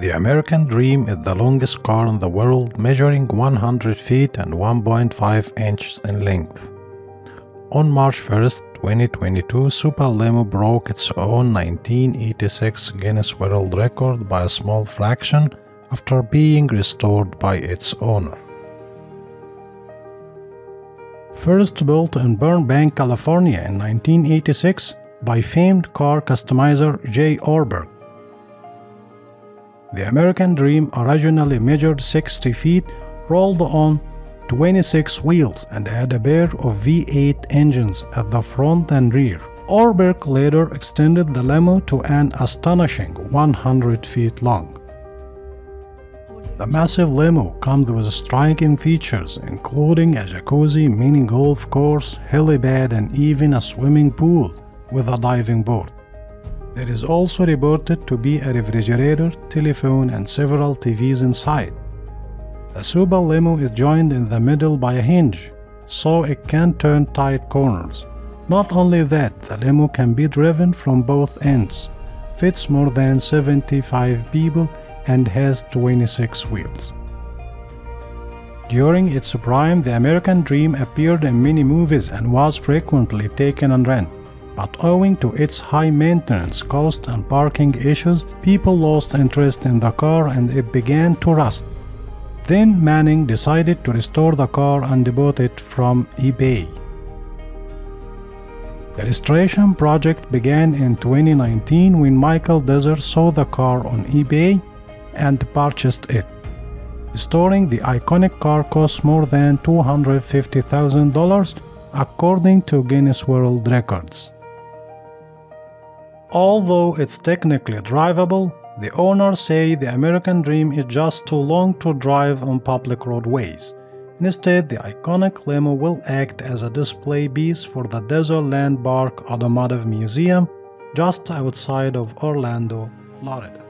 The American Dream is the longest car in the world, measuring 100 feet and 1.5 inches in length. On March 1, 2022, Super Limo broke its own 1986 Guinness World Record by a small fraction after being restored by its owner. First built in Burbank, California in 1986 by famed car customizer Jay Ohrberg. The American Dream originally measured 60 feet, rolled on 26 wheels, and had a pair of V8 engines at the front and rear. Ohrberg later extended the limo to an astonishing 100 feet long. The massive limo comes with striking features, including a jacuzzi, mini golf course, helipad, and even a swimming pool with a diving board. There is also reported to be a refrigerator, telephone, and several TVs inside. The Super Limo is joined in the middle by a hinge, so it can turn tight corners. Not only that, the limo can be driven from both ends, fits more than 75 people, and has 26 wheels. During its prime, the American Dream appeared in many movies and was frequently taken on rent. But owing to its high maintenance cost and parking issues, people lost interest in the car and it began to rust. Then Manning decided to restore the car and bought it from eBay. The restoration project began in 2019 when Michael Dezer saw the car on eBay and purchased it. Restoring the iconic car cost more than $250,000 according to Guinness World Records. Although it's technically drivable, the owners say the American Dream is just too long to drive on public roadways. Instead, the iconic limo will act as a display piece for the Desertland Park Automotive Museum just outside of Orlando, Florida.